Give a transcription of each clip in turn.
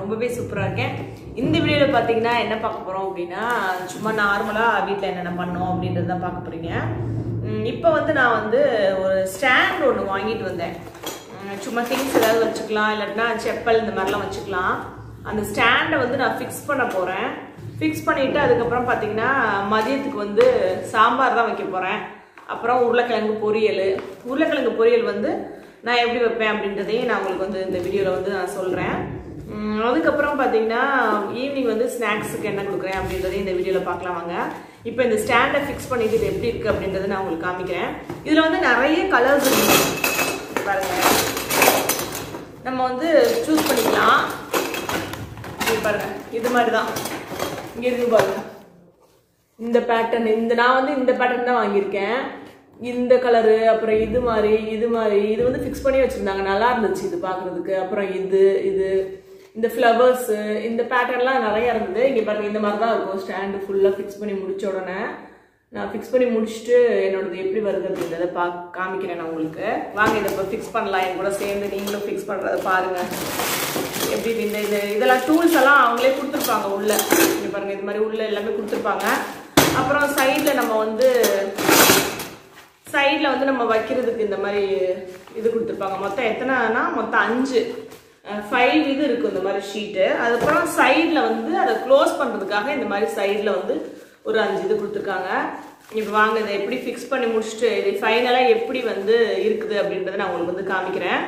ரொம்பவே சூப்பரா இருக்கேன். இந்த வீடியோல பாத்தீங்கன்னா என்ன பார்க்க போறோம் அப்படின்னா சும்மா நார்மலா வீட்ல என்னென்ன பண்ணோம் அப்படின்றத தான் பார்க்க போறீங்க. இப்போ வந்து நான் வந்து ஒரு ஸ்டாண்ட் ஒன்று வாங்கிட்டு வந்தேன். சும்மா திங்ஸ் ஏதாவது வச்சுக்கலாம், இல்லாட்டினா செப்பல் இந்த மாதிரிலாம் வச்சுக்கலாம். அந்த ஸ்டாண்டை வந்து நான் ஃபிக்ஸ் பண்ண போறேன். ஃபிக்ஸ் பண்ணிட்டு அதுக்கப்புறம் பாத்தீங்கன்னா மதியத்துக்கு வந்து சாம்பார் தான் வைக்க போறேன். அப்புறம் உருளைக்கிழங்கு பொரியல் வந்து நான் எப்படி வைப்பேன் அப்படின்றதையும் நான் உங்களுக்கு வந்து இந்த வீடியோவில் வந்து நான் சொல்கிறேன். அதுக்கப்புறம் பார்த்தீங்கன்னா ஈவினிங் வந்து ஸ்நாக்ஸுக்கு என்ன கொடுக்குறேன் அப்படின்றதையும் இந்த வீடியோவில் பார்க்கலாம் வாங்க. இப்போ இந்த ஸ்டாண்டை ஃபிக்ஸ் பண்ணிட்டு இது எப்படி இருக்குது அப்படின்றத நான் உங்களுக்கு காமிக்கிறேன். இதில் வந்து நிறைய கலர்ஸ் பாருங்கள், நம்ம வந்து சூஸ் பண்ணிக்கலாம். பாருங்கள், இது மாதிரி தான் இங்கே இருக்கு பாருங்க. இந்த பேட்டர்ன் நான் வந்து இந்த பேட்டர்ன் தான் வாங்கியிருக்கேன். இந்த கலரு, அப்புறம் இது மாதிரி இது வந்து ஃபிக்ஸ் பண்ணி வச்சுருந்தாங்க, நல்லா இருந்துச்சு இது பார்க்குறதுக்கு. அப்புறம் இது இந்த ஃப்ளவர்ஸு, இந்த பேட்டர்ன்லாம் நிறையா இருந்தது. இங்கே பாருங்கள், இந்த மாதிரி தான் இருக்கும். ஸ்டாண்டு ஃபுல்லாக ஃபிக்ஸ் பண்ணி முடிச்ச உடனே நான் ஃபிக்ஸ் பண்ணி முடிச்சுட்டு என்னோடது எப்படி வருது அப்படின்றத காமிக்கிறேன் நான் உங்களுக்கு. வாங்க, இதை இப்போ ஃபிக்ஸ் பண்ணலாம். என் கூட சேர்ந்து நீங்களும் ஃபிக்ஸ் பண்ணுறத பாருங்கள். எப்படி இந்த இதெல்லாம் டூல்ஸ் எல்லாம் அவங்களே கொடுத்துருப்பாங்க உள்ள. இங்கே பாருங்கள், இது மாதிரி உள்ள எல்லாமே கொடுத்துருப்பாங்க. அப்புறம் சைடில் வந்து நம்ம வைக்கிறதுக்கு இந்த மாதிரி இது கொடுத்துருப்பாங்க. மொத்தம் எத்தனைனா மொத்தம் 5 இது இருக்கும் இந்த மாதிரி ஷீட்டு. அதுக்கப்புறம் சைடில் வந்து அதை க்ளோஸ் பண்ணுறதுக்காக இந்த மாதிரி சைடில் வந்து ஒரு 5 இது கொடுத்துருக்காங்க. இப்போ வாங்க, இதை எப்படி ஃபிக்ஸ் பண்ணி முடிச்சுட்டு இது ஃபைனலாக எப்படி வந்து இருக்குது அப்படின்றத நான் உங்களுக்கு வந்து காமிக்கிறேன்.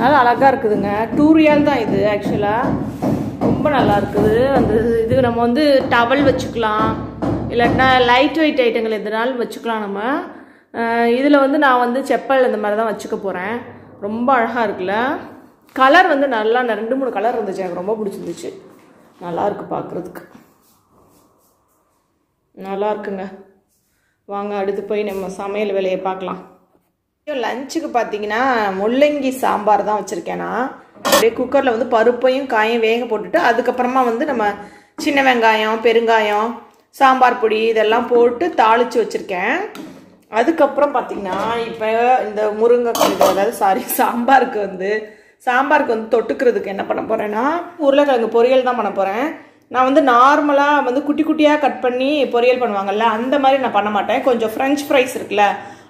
நல்லா அழகாக இருக்குதுங்க. 2 ரியால் தான் இது. ஆக்சுவலாக ரொம்ப நல்லா இருக்குது. அந்த இது நம்ம வந்து டவல் வச்சுக்கலாம், இல்லாட்டினா லைட் வெயிட் ஐட்டங்கள் எதுனாலும் வச்சுக்கலாம். நம்ம இதில் வந்து நான் வந்து செப்பல் இந்த மாதிரி தான் வச்சுக்க போகிறேன். ரொம்ப அழகாக இருக்குல்ல. கலர் வந்து நல்லா 2-3 கலர் இருந்துச்சு, எனக்கு ரொம்ப பிடிச்சிருந்துச்சு. நல்லாயிருக்கு பார்க்குறதுக்கு, நல்லா இருக்குங்க. வாங்க, அடுத்து போய் நம்ம சமையல் வேலையை பார்க்கலாம். லஞ்சுக்கு பார்த்தீங்கன்னா முள்ளங்கி சாம்பார் தான் வச்சுருக்கேன் நான். அப்படியே குக்கரில் வந்து பருப்பையும் காயும் வேக போட்டுட்டு அதுக்கப்புறமா வந்து நம்ம சின்ன வெங்காயம், பெருங்காயம், சாம்பார் பொடி இதெல்லாம் போட்டு தாளித்து வச்சுருக்கேன். அதுக்கப்புறம் பார்த்திங்கன்னா இப்போ இந்த முருங்கைக்காய், சாம்பாருக்கு வந்து தொட்டுக்கிறதுக்கு என்ன பண்ண போகிறேன்னா உருளைக்கிழங்கு பொரியல் தான் பண்ண போகிறேன். நான் வந்து நார்மலாக வந்து குட்டி குட்டியாக கட் பண்ணி பொரியல் பண்ணுவாங்கள்ல, அந்த மாதிரி நான் பண்ண மாட்டேன். கொஞ்சம் ஃப்ரெஞ்ச் ஃப்ரைஸ் இருக்குல்ல,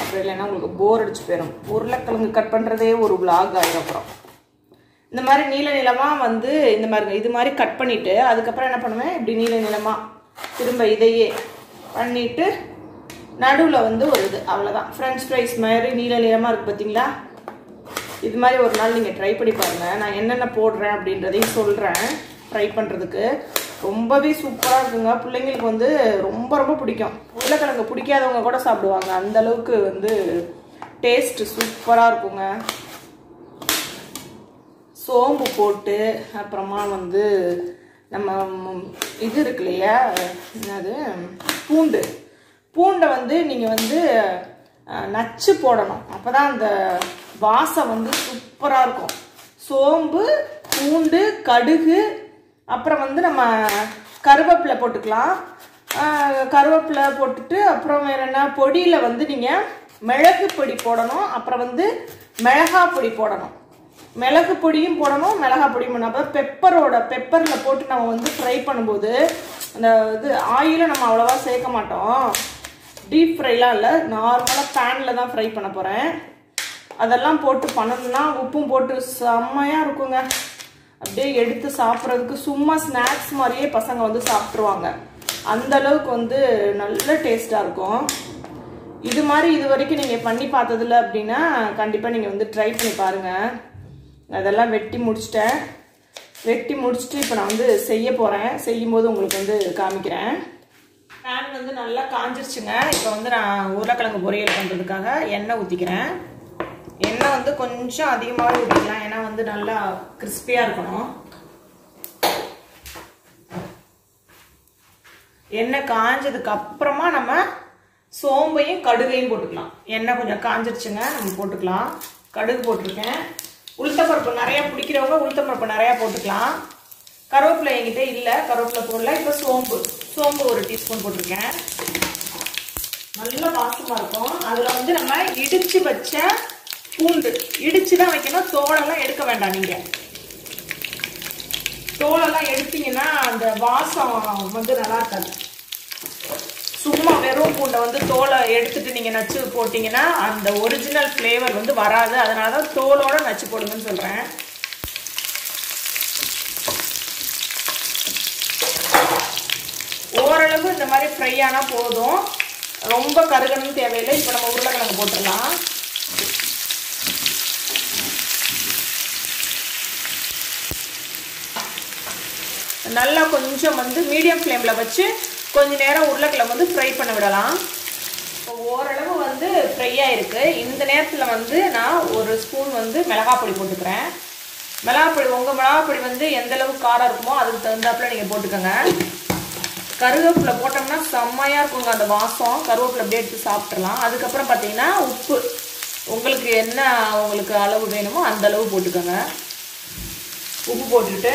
அப்புறம் இல்லைன்னா உங்களுக்கு போர் அடிச்சு போயிடும். உருளைக்கிழங்கு கட் பண்ணுறதே ஒரு விளாக் ஆகிடும். அப்புறம் இந்த மாதிரி நீளமாக வந்து இது மாதிரி கட் பண்ணிவிட்டு அதுக்கப்புறம் என்ன பண்ணுவேன், இப்படி நீளமாக திரும்ப இதையே பண்ணிவிட்டு நடுவில் வந்து ஒரு இது, அவ்வளோதான். ஃப்ரெஞ்ச் ஃப்ரைஸ் மாதிரி நீளமாக இருக்குது பார்த்தீங்களா. இது மாதிரி ஒரு நாள் நீங்கள் ட்ரை பண்ணி பாருங்கள். நான் என்னென்ன போடுறேன் அப்படின்றதையும் சொல்கிறேன் ட்ரை பண்ணுறதுக்கு. ரொம்பவே சூப்பராக இருக்குங்க. பிள்ளைங்களுக்கு வந்து ரொம்ப ரொம்ப பிடிக்கும். உருளைக்கிழங்கு பிடிக்காதவங்க கூட சாப்பிடுவாங்க, அந்தளவுக்கு வந்து டேஸ்ட்டு சூப்பராக இருக்குங்க. சோம்பு போட்டு அப்புறமா வந்து நம்ம இது இருக்கு இல்லையா, என்னது பூண்டை வந்து நீங்கள் வந்து நச்சு போடணும். அப்போ தான் அந்த வாசம் வந்து சூப்பராக இருக்கும். சோம்பு, பூண்டு, கடுகு, அப்புறம் வந்து நம்ம கருவேப்பிலை போட்டுக்கலாம். கருவேப்பிலை போட்டுட்டு அப்புறம் வேறு என்ன பொடியில் வந்து நீங்கள் மிளகு பொடி போடணும். அப்புறம் வந்து மிளகா பொடி போடணும். மிளகு பொடியும் போடணும், மிளகா பொடியும் போடணும். அப்புறம் பெப்பரில் போட்டு நம்ம வந்து ஃப்ரை பண்ணும்போது அந்த இது ஆயிலை நம்ம அவ்வளோவா சேர்க்க மாட்டோம். டீப் ஃப்ரைலாம் இல்லை, நார்மலாக பேனில் தான் ஃப்ரை பண்ண போகிறேன். அதெல்லாம் போட்டு பண்ணனும்னா உப்பும் போட்டு செம்மயா இருக்குங்க அப்படியே எடுத்து சாப்பிறதுக்கு சும்மா ஸ்நாக்ஸ் மாதிரியே பசங்க வந்து சாப்பிடுவாங்க அந்த அளவுக்கு வந்து நல்ல டேஸ்டா இருக்கும் இது மாதிரி இதுவரைக்கும் நீங்க பண்ணி பார்த்ததுல அப்படினா கண்டிப்பா நீங்க வந்து ட்ரை பண்ணி பாருங்க அதெல்லாம் வெட்டி முடிச்சிட்டு இப்போ நான் வந்து செய்ய போறேன் செய்யும்போது உங்களுக்கு வந்து காமிக்கிறேன் நான் வந்து நல்லா காஞ்சிருச்சுங்க இப்போ வந்து நான் உருளைக்கிழங்கு பொரியல் பண்றதுக்காக எண்ணெய் ஊத்திக்கிறேன் எண்ணெய் வந்து கொஞ்சம் அதிகமாக ஊத்திக்கலாம் ஏன்னா வந்து நல்லா கிறிஸ்பியா இருக்கணும் எண்ணெய் காஞ்சதுக்கு அப்புறமா நம்ம சோம்பையும் கடுகையும் போட்டுக்கலாம் எண்ணெய் கொஞ்சம் காஞ்சிருச்சுங்க நம்ம போட்டுக்கலாம் கடுகு போட்டுருக்கேன் உளுத்தப்பருப்பு நிறைய பிடிக்கிறவங்க உளுத்தப்பருப்பு நிறையா போட்டுக்கலாம் கருவேப்பிலை என்கிட்ட இல்லை கருவேப்பிலை போடல இப்போ சோம்பு ஒரு டீஸ்பூன் போட்டிருக்கேன் நல்ல வாசமா இருக்கும் அதில் வந்து நம்ம இடிச்சு வச்ச பூண்டு இடிச்சு தான் வைக்கணும் தோலெல்லாம் எடுக்க வேண்டாம் நீங்கள் தோலெல்லாம் எடுத்தீங்கன்னா அந்த வாசம் வந்து நல்லா இருக்காது சும்மா வெறும் பூண்டை வந்து தோலை எடுத்துட்டு நீங்கள் நச்சு போட்டிங்கன்னா அந்த ஒரிஜினல் ஃப்ளேவர் வந்து வராது அதனால தான் தோலோடு நச்சு போடுங்கன்னு சொல்கிறேன் ஓரளவு இந்த மாதிரி ஃப்ரை ஆனால் போதும் ரொம்ப கருகணும்னு தேவையில்லை இப்போ நம்ம உருளைக்கிழங்கு போட்டுடலாம் நல்லா கொஞ்சம் வந்து மீடியம் ஃப்ளேமில் வச்சு கொஞ்சம் நேரம் உருளைக்கிழங்கு வந்து ஃப்ரை பண்ண விடலாம் இப்போ ஓரளவு வந்து ஃப்ரை ஆகிருக்கு இந்த நேரத்தில் வந்து நான் ஒரு ஸ்பூன் வந்து மிளகாப்பொடி போட்டுக்கிறேன் மிளகாப்பொடி உங்கள் மிளகாப்பொடி வந்து எந்தளவுக்கு காரம் இருக்குமோ அதுக்கு தகுந்தாப்பில் நீங்கள் போட்டுக்கோங்க கருவேப்பிலை போட்டோம்னா செம்மையாக இருக்குங்க அந்த வாசம் கருவேப்பிலை அப்படியே எடுத்து சாப்பிட்றலாம் அதுக்கப்புறம் பார்த்தீங்கன்னா உப்பு உங்களுக்கு என்ன உங்களுக்கு அளவு வேணுமோ அந்த அளவு போட்டுக்கோங்க உப்பு போட்டுட்டு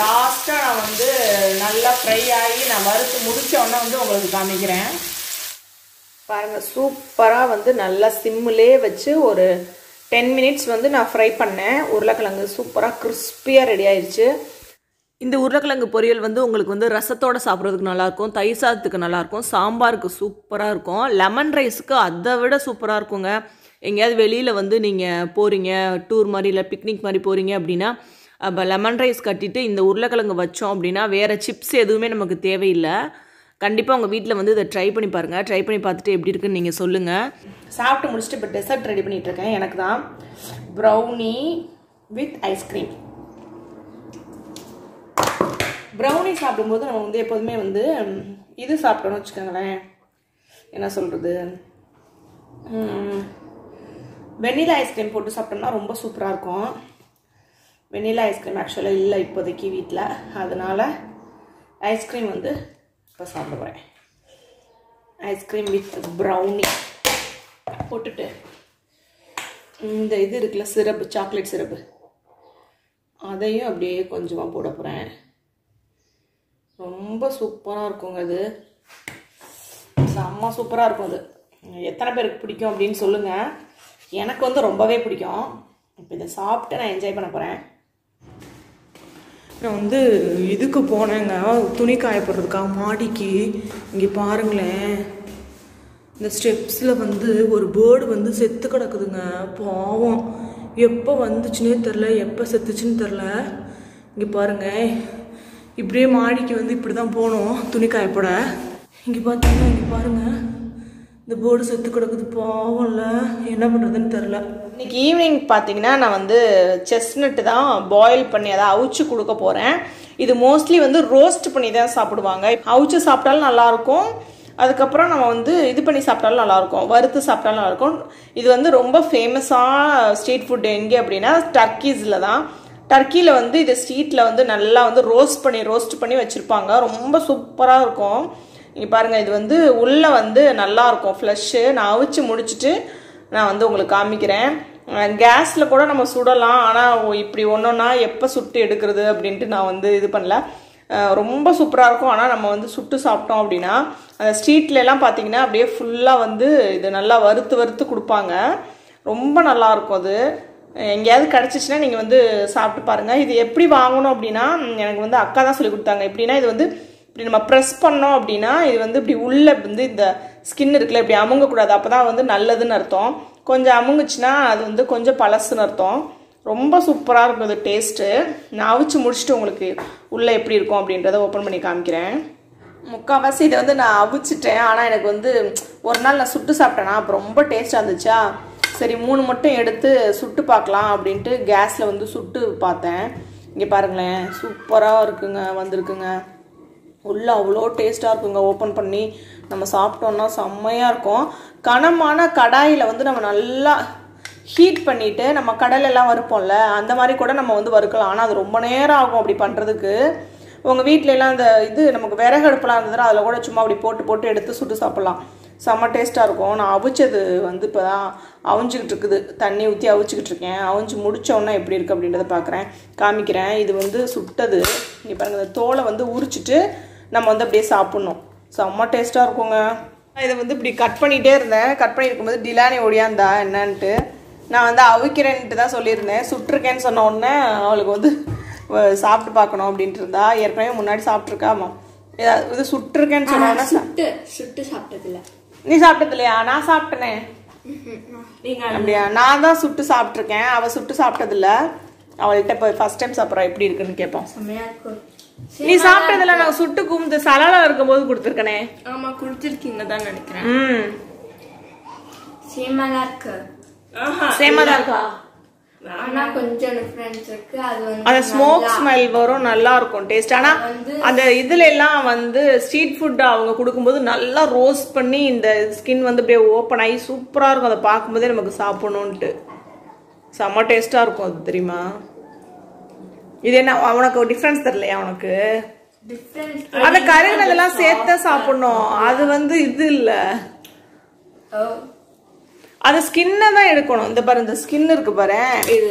லாஸ்ட்டாக நான் வந்து நல்லா ஃப்ரை ஆகி நான் வறுத்து முடித்தோடனே வந்து உங்களுக்கு காமிக்கிறேன் பாருங்கள் சூப்பராக வந்து நல்லா சிம்மிலே வச்சு ஒரு 10 மினிட்ஸ் வந்து நான் ஃப்ரை பண்ணேன் உருளைக்கிழங்கு சூப்பராக கிறிஸ்பியாக ரெடி ஆயிடுச்சு இந்த உருளைக்கிழங்கு பொரியல் வந்து உங்களுக்கு வந்து ரசத்தோடு சாப்பிட்றதுக்கு நல்லாயிருக்கும் தயிர் சாதத்துக்கு நல்லாயிருக்கும் சாம்பாருக்கு சூப்பராக இருக்கும் லெமன் ரைஸுக்கு அதை விட சூப்பராக இருக்குங்க எங்கேயாவது வெளியில் வந்து நீங்கள் போகிறீங்க டூர் மாதிரி இல்லை பிக்னிக் மாதிரி போகிறீங்க அப்படின்னா அப்போ லெமன் ரைஸ் கட்டிட்டு இந்த உருளைக்கிழங்கு வச்சோம் அப்படின்னா வேறு சிப்ஸ் எதுவுமே நமக்கு தேவையில்லை கண்டிப்பாக உங்கள் வீட்டில் வந்து இதை ட்ரை பண்ணி பாருங்கள் ட்ரை பண்ணி பார்த்துட்டு எப்படி இருக்குன்னு நீங்கள் சொல்லுங்கள் சாப்பிட்டு முடிச்சுட்டு இப்போ டெசர்ட் ரெடி பண்ணிகிட்ருக்கேன் எனக்கு தான் ப்ரௌனி வித் ஐஸ்கிரீம் ப்ரௌனி சாப்பிடும்போது நம்ம வந்து எப்போதுமே வந்து இது சாப்பிட்டோன்னு வச்சுக்கோங்களேன் என்ன சொல்கிறது வெண்ணிலா ஐஸ்கிரீம் போட்டு சாப்பிட்டோம்னா ரொம்ப சூப்பராக இருக்கும் வெண்ணிலா ஐஸ்கிரீம் ஆக்சுவலாக இல்லை இப்போதைக்கு வீட்டில் அதனால் ஐஸ்கிரீம் வந்து இப்போ சாப்பிட போகிறேன் ஐஸ்கிரீம் வித் ப்ரௌனி போட்டுட்டு இந்த இது இருக்குல்ல சிரப்பு சாக்லேட் சிரப்பு அதையும் அப்படியே கொஞ்சமாக போட போகிறேன் ரொம்ப சூப்பராக இருக்குங்க அது செம்ம சூப்பராக இருக்கும் அது எத்தனை பேருக்கு பிடிக்கும் அப்படின்னு சொல்லுங்கள் எனக்கு வந்து ரொம்பவே பிடிக்கும் இப்போ இதை சாப்பிட்டு நான் என்ஜாய் பண்ண போகிறேன் நான் வந்து இதுக்கு போனேங்க துணி காயப்படுறதுக்காக மாடிக்கு இங்கே பாருங்களேன் இந்த ஸ்டெப்ஸில் வந்து ஒரு பேர்டு வந்து செத்து கிடக்குதுங்க பாவம் எப்போ வந்துச்சுன்னே தெரில எப்போ செத்துச்சுன்னு தெரில இங்கே பாருங்கள் இப்படியே மாடிக்கு வந்து இப்படி தான் போனோம் துணி காயப்பட இங்கே பார்த்தீங்கன்னா இங்கே பாருங்கள் இந்த போர்டு செத்து கிடக்குது பாவம்ல என்ன பண்ணுறதுன்னு தெரில இன்னைக்கு ஈவினிங் பார்த்தீங்கன்னா நான் வந்து செஸ்னட்டு தான் பாயில் பண்ணி அதை அவிச்சு கொடுக்க போகிறேன் இது மோஸ்ட்லி வந்து ரோஸ்ட் பண்ணி தான் சாப்பிடுவாங்க அவிச்சு சாப்பிட்டாலும் நல்லாயிருக்கும் அதுக்கப்புறம் நம்ம வந்து இது பண்ணி சாப்பிட்டாலும் நல்லாயிருக்கும் வறுத்து சாப்பிட்டாலும் நல்லாயிருக்கும் இது வந்து ரொம்ப ஃபேமஸான ஸ்ட்ரீட் ஃபுட் எங்கே அப்படின்னா டர்க்கீஸில் தான் டர்க்கியில் வந்து இது ஸ்ட்ரீட்டில் வந்து நல்லா வந்து ரோஸ்ட் பண்ணி வச்சுருப்பாங்க ரொம்ப சூப்பராக இருக்கும் இங்கே பாருங்கள் இது வந்து உள்ளே வந்து நல்லாயிருக்கும் ஃப்ளஷ்ஷு நான் அவிச்சு முடிச்சுட்டு நான் வந்து உங்களுக்கு காமிக்கிறேன் And gas la kuda nama sudalam ana ipdi onnona eppa suttu edukkuradhu appdinittu na vandu idu pannala romba super ah irukum ana nama vandu suttu saaptom appadina street la ella pathina apdiye full ah vandu idu nalla varuthu kudupanga romba nalla irukum adu எங்கயாவது கடச்சிச்சுனா நீங்க வந்து சாப்பிட்டு பாருங்க இது எப்படி வாங்கணும் அப்படினா எனக்கு வந்து அக்கா தான் சொல்லி கொடுத்தாங்க எப்படினா இது வந்து இப்படி நம்ம பிரஸ் பண்ணோம் அப்படினா இது வந்து இப்படி உள்ள வந்து இந்த ஸ்கின் இருக்குல இப்படி அமுங்க கூடாது அப்பதான் வந்து நல்லதுன்னு அர்த்தம் கொஞ்சம் அமுங்குச்சுனா அது வந்து கொஞ்சம் பழசுன்னு அர்த்தம் ரொம்ப சூப்பரா இருக்கும் இது டேஸ்ட் நான் அவிச்சு முடிச்சிட்டு உங்களுக்கு உள்ள எப்படி இருக்கும் அப்படின்றதை ஓபன் பண்ணி காமிக்கிறேன் முக்காவாசி இது வந்து நான் அவிச்சிட்டேன் ஆனா எனக்கு வந்து ஒரு நாள் நான் சுட்டு சாப்பிட்டேனா ரொம்ப டேஸ்டா இருந்துச்சா சரி மூணு மட்டும் எடுத்து சுட்டு பார்க்கலாம் அப்படிட்டு கேஸ்ல வந்து சுட்டு பார்த்தேன் இங்க பாருங்க சூப்பரா இருக்குங்க வந்திருக்குங்க உள்ள அவ்ளோ டேஸ்டா இருக்குங்க ஓபன் பண்ணி நம்ம சாப்பிட்டோம்னா செம்மையா இருக்கும் கனமான கடாயில வந்து நம்ம நல்லா ஹீட் பண்ணிட்டு நம்ம கடலை எல்லாம் வறுப்போம்ல அந்த மாதிரி கூட நம்ம வந்து வறுக்கலாம் ஆனா அது ரொம்ப நேரம் ஆகும் அப்படி பண்றதுக்கு உங்க வீட்ல எல்லாம் அந்த இது நமக்கு விறகடுப்புலாம் இருந்ததுனா அதல கூட சும்மா அப்படி போட்டு போட்டு எடுத்து சுட்டு சாப்பிடலாம் சம டேஸ்டா இருக்கும் நான் அவிச்சது வந்து இப்பதான் அவிஞ்சிட்டு இருக்குது தண்ணி ஊத்தி அவிச்சிட்டு இருக்கேன் அவிஞ்சு முடிச்சோம்னா எப்படி இருக்கு அப்படின்றத பார்க்கறேன் காமிக்கிறேன் இது வந்து சுட்டது இங்க பாருங்க இந்த தோலை வந்து உரிச்சிட்டு நம்ம வந்து அப்படியே சாப்பிடணும் சம டேஸ்டா இருக்குங்க இத வந்து இப்படி கட் பண்ணிட்டே இருந்தேன் கட் பண்ணி இருக்கும்போது டிலானே ஓடியாந்தா என்னன்னு நான் வந்து அவிக்கிறேன்னு தான் சொல்லியிருந்தேன் சுட்டுருக்கேன்னு சொன்ன உடனே அவளுக்கு வந்து சாப்பிட்டு பார்க்கணும் அப்படின்ட்டு இருந்தா ஏற்கனவே முன்னாடி சாப்பிட்டுருக்காமா இது சுட்டுருக்கேன்னு சொன்னா சுட்டு சுட்டு சாப்பிட்டது இல்லை நீ சாப்பிட்டது இல்லையா நான் சாப்பிட்டனே அப்படியா நான் தான் சுட்டு சாப்பிட்டுருக்கேன் அவள் சுட்டு சாப்பிட்டது இல்லை அவள்கிட்ட இப்போ ஃபர்ஸ்ட் டைம் சாப்பிட்றா எப்படி இருக்குன்னு கேட்போம் நீ சாப்பிட்டதில்ல நான் சுட்டு கும்பிட்டு சலாலா இருக்கும் போது கொடுத்துருக்கனே ஆமா கொடுத்துருக்கீங்க தான் நினைக்கிறேன் சேமலா இருக்கு சேமலா இருக்கா ஆனா கொஞ்சம் ஃப்ரெண்ட்ஸ் இருக்கு அது வந்து அந்த ஸ்மோக் ஸ்மைல் வரும் நல்லா இருக்கும் டேஸ்ட் ஆனா அந்த இதுல எல்லாம் வந்து ஸ்ட்ரீட் ஃபுட் அவங்க கொடுக்கும்போது நல்லா ரோஸ்ட் பண்ணி இந்த ஸ்கின் வந்து அப்படியே ஓபன் ஆகி சூப்பரா இருக்கும் அத பாக்கும்போதே நமக்கு சாப்பிடணும்னு செம டேஸ்டா இருக்கும் அது தெரியுமா இது என்ன அவனுக்கு டிஃபரன்ஸ் தெரியலையா அவனுக்கு அந்த கருங்கெல்லாம் சேர்த்து சாப்பிடணும் அது வந்து இது இல்ல அது ஸ்கின்னை தான் எடுக்கணும் இந்த பாரு இந்த ஸ்கின் இருக்கு பாரு இது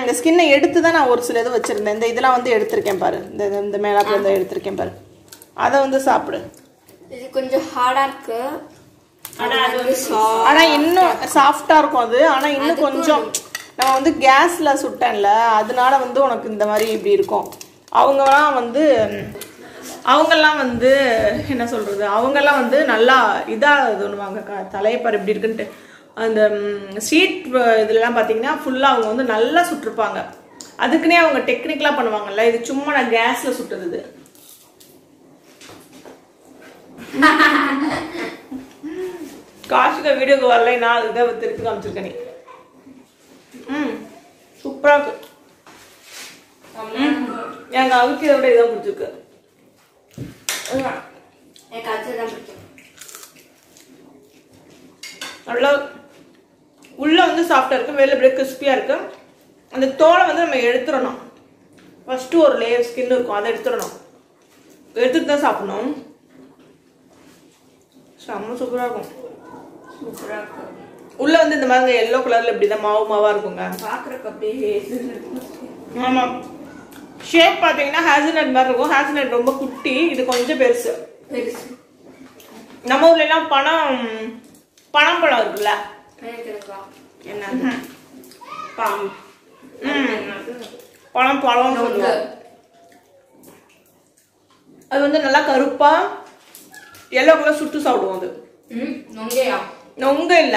இந்த ஸ்கின்னை எடுத்து தான் நான் ஒரு சில இது வச்சிருந்தேன் இந்த இதெல்லாம் வந்து எடுத்திருக்கேன் பாரு இந்த மேலாப்புல இருந்து எடுத்திருக்கேன் பாரு அதை வந்து சாப்பிடு இது கொஞ்சம் ஹார்டா இருக்கு ஆனா இன்னும் சாஃப்டா இருக்கும் அது ஆனா இன்னும் கொஞ்சம் நம்ம வந்து கேஸ்ல சுட்டேன்ல அதனால வந்து உனக்கு இந்த மாதிரி இப்படி இருக்கும் அவங்கெல்லாம் வந்து என்ன சொல்றது அவங்கெல்லாம் வந்து நல்லா இதா தோணுவாங்க தலையப்பாரு இப்படி இருக்குன்ட்டு அந்த ஸ்ட்ரீட் இதெல்லாம் பார்த்தீங்கன்னா ஃபுல்லாக அவங்க வந்து நல்லா சுட்டிருப்பாங்க அதுக்குன்னே அவங்க டெக்னிக்கலாக பண்ணுவாங்கல்ல இது சும்மா நான் கேஸில் சுட்டுறது காசுக்கு வீடியோக்கு வரல நான் இதை திருப்பி காமிச்சிருக்கேன் நீ சூப்பராக இருக்கு எங்கள் அவுக்கு இதை விட இதான் பிடிச்சிருக்கு நல்லா உள்ள வந்து சாஃப்டா இருக்கு வெளில அப்படியே கிறிஸ்பியா இருக்கு அந்த தோலை வந்து நம்ம எடுத்துறணும் ஃபர்ஸ்ட் ஒரு லேயர் ஸ்கின் இருக்கும் அதை எடுத்துட்டு தான் சாப்பிடணும் செம்ம சூப்பரா இருக்கும் சூப்பரா இருக்கும் உள்ள வந்து இந்த மாதிரி எல்லோ கலர்ல இப்படிதான் மாவு மாவா இருக்குங்க பாக்குறதுக்கு அப்படியே ஆமா ஷேப் பாத்தீங்கன்னா ஹேசல்நட் மாதிரி இருக்கும் ஹேசல்நட் ரொம்ப குட்டி இது கொஞ்சம் பெருசு பெருசு நம்ம ஊர்ல எல்லாம் பனம்பழம் இருக்குல்ல என்ன பனம்பழம் அது வந்து நல்லா கருப்பா எல்லோ கலர் சுட்டு சாப்பிடுவோம் அது நொங்க இல்ல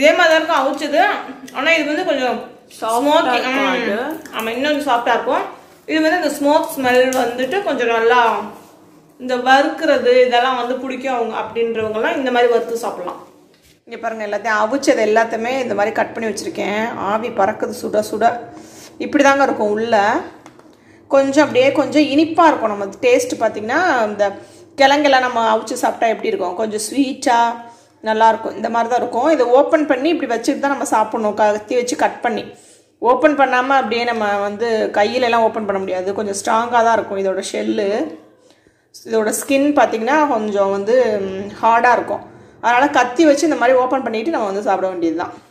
இதே மாதிரி இருக்கும் அவிச்சது ஆனா இது வந்து கொஞ்சம் ஆமா இன்னும் சாஃப்டா இருக்கும் இது வந்து இந்த ஸ்மோக் ஸ்மெல் வந்துட்டு கொஞ்சம் நல்லா இந்த வறுக்கிறது இதெல்லாம் வந்து பிடிக்கும் அவங்க அப்படின்றவங்க எல்லாம் இந்த மாதிரி வறுத்து சாப்பிடலாம் இங்கே பாருங்கள், எல்லாத்தையும் அவிச்சது எல்லாத்தையுமே இந்த மாதிரி கட் பண்ணி வச்சுருக்கேன். ஆவி பறக்குது சுட சுட. இப்படி தாங்க இருக்கும் உள்ள. கொஞ்சம் அப்படியே கொஞ்சம் இனிப்பாக இருக்கும். நம்ம டேஸ்ட்டு பார்த்திங்கன்னா இந்த கிழங்கெல்லாம் நம்ம அவிச்சு சாப்பிட்டா எப்படி இருக்கும், கொஞ்சம் ஸ்வீட்டாக நல்லாயிருக்கும். இந்த மாதிரி தான் இருக்கும். இதை ஓப்பன் பண்ணி இப்படி வச்சுட்டு தான் நம்ம சாப்பிட்ணும். கத்தி வச்சு கட் பண்ணி ஓப்பன் பண்ணாமல் அப்படியே நம்ம வந்து கையிலெல்லாம் ஓப்பன் பண்ண முடியாது. கொஞ்சம் ஸ்ட்ராங்காக தான் இருக்கும். இதோட ஷெல்லு, இதோட ஸ்கின் பார்த்திங்கன்னா கொஞ்சம் வந்து ஹார்டாக இருக்கும். அதனால் கத்தி வச்சு இந்த மாதிரி ஓப்பன் பண்ணிவிட்டு நம்ம வந்து சாப்பிட வேண்டியது தான்.